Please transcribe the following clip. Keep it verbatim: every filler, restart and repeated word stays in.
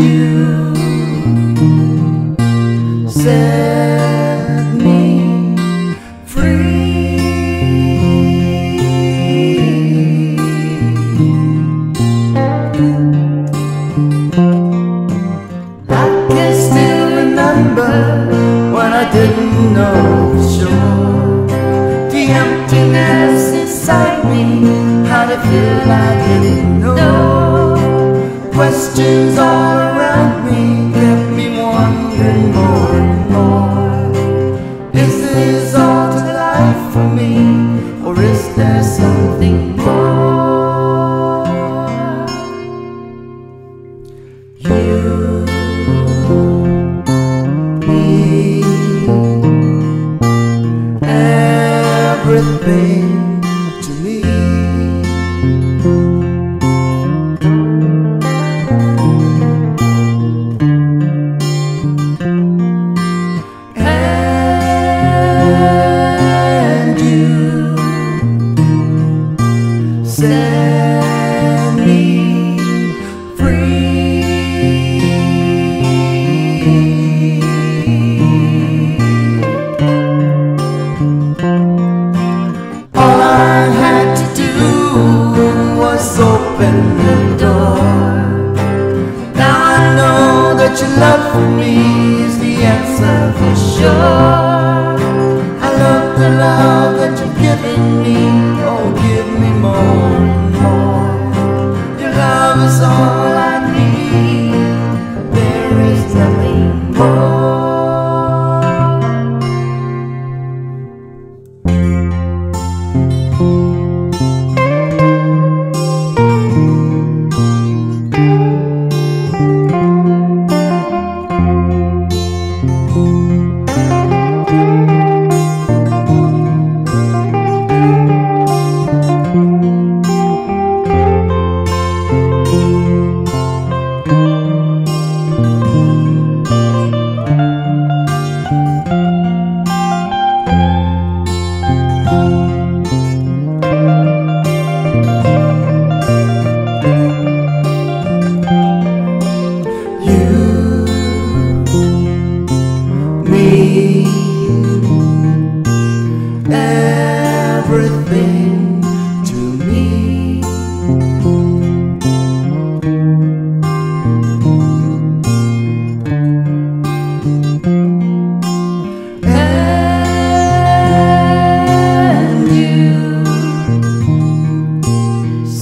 you set me free. I can still remember when I didn't know for sure. The emptiness inside me had a feel I didn't know. Questions all around me kept me wondering more and more. Is this all to life for me, or is there something more? You, me, everything to me. Set me free. All I had to do was open the door. Now I know that your love for me is the answer for sure.